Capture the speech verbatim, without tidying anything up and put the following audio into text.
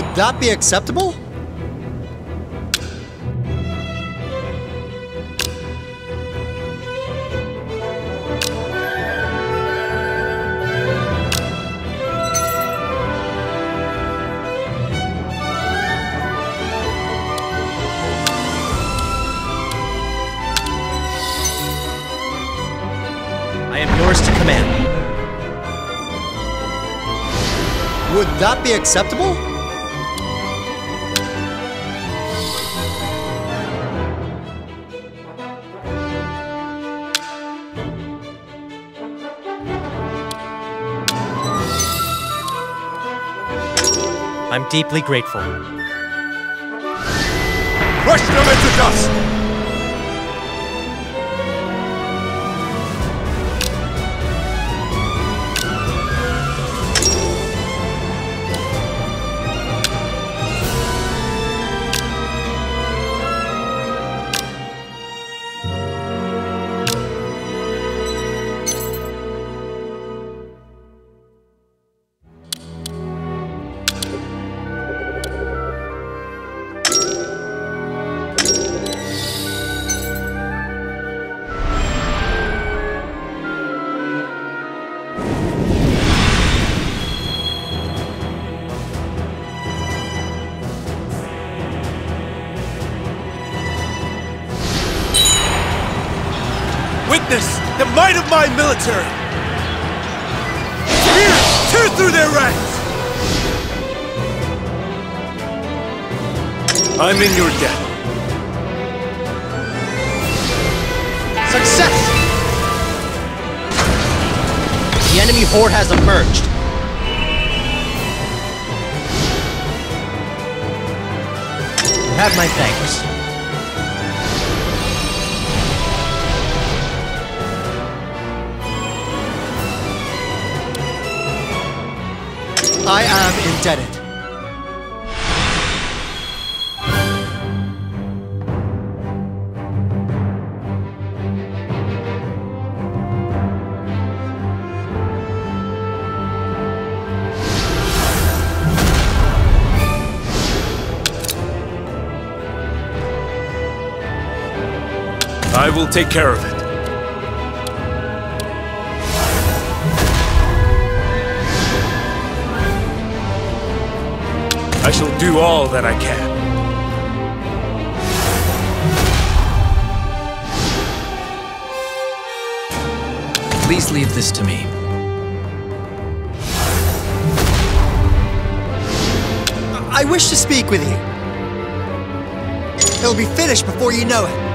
Would that be acceptable? I am yours to command. Would that be acceptable? I'm deeply grateful. Crush them into dust! The might of my military! Tears tear through their ranks! I'm in your debt. Success! The enemy horde has emerged. You have my thanks. I am indebted. I will take care of it. I shall do all that I can. Please leave this to me. I wish to speak with you. It'll be finished before you know it.